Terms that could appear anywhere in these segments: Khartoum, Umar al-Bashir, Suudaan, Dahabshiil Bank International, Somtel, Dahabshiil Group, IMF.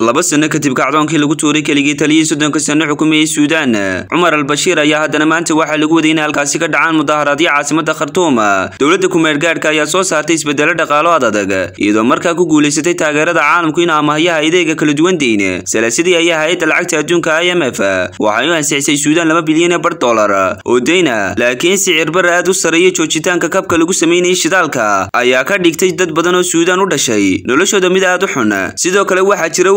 laba sano kadib kacdoonkii lagu tooray keligii taliyay sodonka sano xukuumadii Suudaan Umar al-Bashir ayaa haddana maanta waxa lagu waday in halkaasi ka dhacaan mudaharaadyo caasimada Khartoum dawladda kumeer gaadhka ayaa soo saartay isbedelo dhaqaale adag iyadoo markaa ku guuleysatay taageerada caalamku in amaahyaha adeega kala duwan deeyeen salaasadii ayaa hay'adda lacagta adduunka IMF waxay u ansiisay Suudaan 2 bilyan $2 oo deyna laakiin sicir bar aad u sareeyay joojitaanka kabka lagu sameeyay shidaalka ayaa ka dhigtay dad badan oo Suudaan u dhashay noloshooda mid aad u xun sidoo kale waxa jira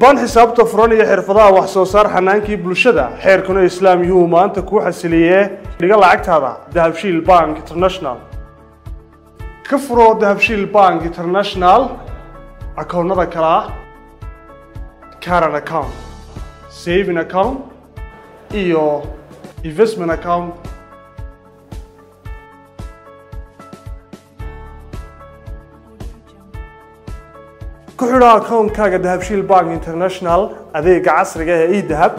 بان حسابته فرولي حرفضها وحصوصار حنانكي بلوشده حير كنو اسلام يوما انت كوحا سليه لقال عقت هذا دهبشيل بانك انترناشنال كفرو دهبشيل بانك انترناشنال اكون هذا كلا كارن اكاونت سيفين اكاونت ايو انفستمنت اكاونت كحرا كون كاغا دهبشيل بانك انترناشنال أذيك عصرك اي دهب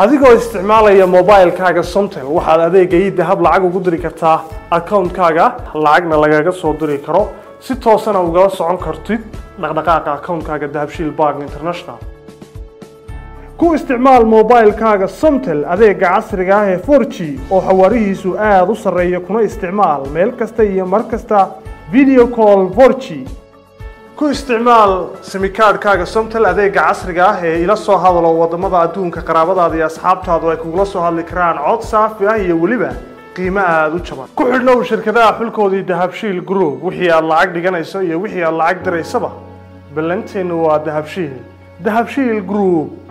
أذيكو استعمال يا موبايل كاغا سومتل وحال أذيك اي دهب لعقو قدري كرتا أكاونت كاغا لعقنا لغاقا صدري كرو 6 سنة وقاو سعون كرتيد لغدقاقا أكاونت كاغا دهبشيل بانك انترناشنال كو استعمال موبايل كاغا سومتل أذيك عصرك هي فورتشي أو حواريه سؤال وصرية كنا استعمال ميلكستا يا مركزتا فيديو كول فورتشي ku isticmaal simikaad kaaga Somtel adeega casriga ah ee ila soo hadlo wadamada adduunka qaraabadaada iyo asxaabtaadu ay kugu soo hadli karaan cod saafi ah iyo waliba qiimo aad u jaban ku xidhnow shirkadaha xulkoodii Dahabshiil Group wixii aad lacag dhiganayso iyo wixii aad lacag diraysaba ballanteenu waa Dahabshiil Group